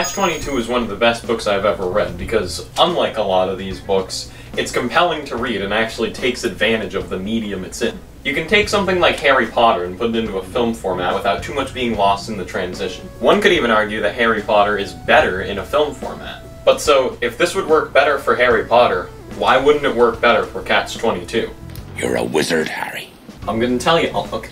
Catch-22 is one of the best books I've ever read because, unlike a lot of these books, it's compelling to read and actually takes advantage of the medium it's in. You can take something like Harry Potter and put it into a film format without too much being lost in the transition. One could even argue that Harry Potter is better in a film format. But so, if this would work better for Harry Potter, why wouldn't it work better for Catch-22? You're a wizard, Harry. I'm gonna tell you. I'll tell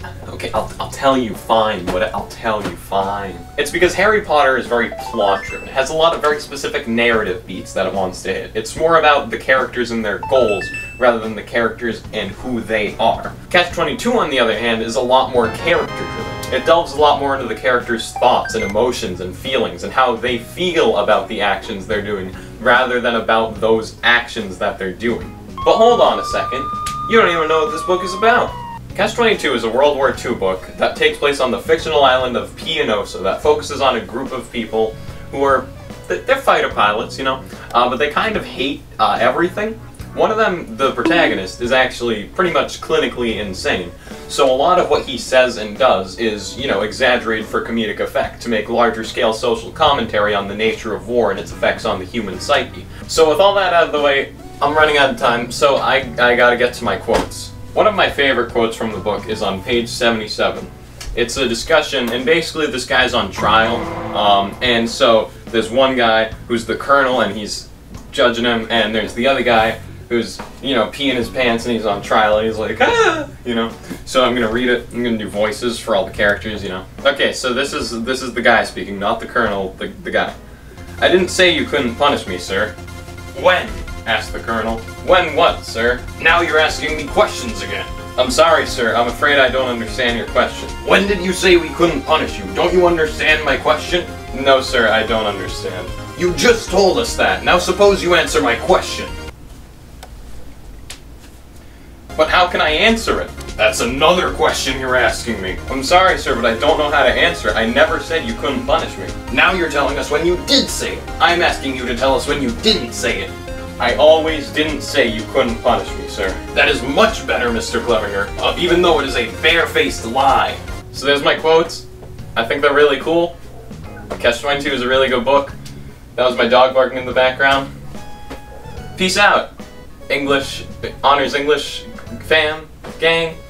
you fine. I'll tell you fine. It's because Harry Potter is very plot-driven. It has a lot of very specific narrative beats that it wants to hit. It's more about the characters and their goals rather than the characters and who they are. Catch-22, on the other hand, is a lot more character-driven. It delves a lot more into the characters' thoughts and emotions and feelings and how they feel about the actions they're doing rather than about those actions that they're doing. But hold on a second. You don't even know what this book is about. Catch-22 is a World War II book that takes place on the fictional island of Pianosa that focuses on a group of people who are, they're fighter pilots, you know, but they kind of hate everything. One of them, the protagonist, is actually pretty much clinically insane, so a lot of what he says and does is, you know, exaggerated for comedic effect to make larger scale social commentary on the nature of war and its effects on the human psyche. So with all that out of the way, I'm running out of time, so I gotta get to my quotes. One of my favorite quotes from the book is on page 77. It's a discussion, and basically this guy's on trial, and so there's one guy who's the colonel and he's judging him, and there's the other guy who's, you know, peeing his pants and he's on trial and he's like, ah, you know. So I'm gonna read it, I'm gonna do voices for all the characters, you know. Okay, so this is the guy speaking, not the colonel, the guy. I didn't say you couldn't punish me, sir. When? Asked the colonel. When what, sir? Now you're asking me questions again. I'm sorry, sir. I'm afraid I don't understand your question. When did you say we couldn't punish you? Don't you understand my question? No, sir, I don't understand. You just told us that. Now suppose you answer my question. But how can I answer it? That's another question you're asking me. I'm sorry, sir, but I don't know how to answer it. I never said you couldn't punish me. Now you're telling us when you did say it. I'm asking you to tell us when you didn't say it. I always didn't say you couldn't punish me, sir. That is much better, Mr. Clevinger, even though it is a barefaced lie. So there's my quotes. I think they're really cool. Catch-22 is a really good book. That was my dog barking in the background. Peace out, English, honors English, fam, gang.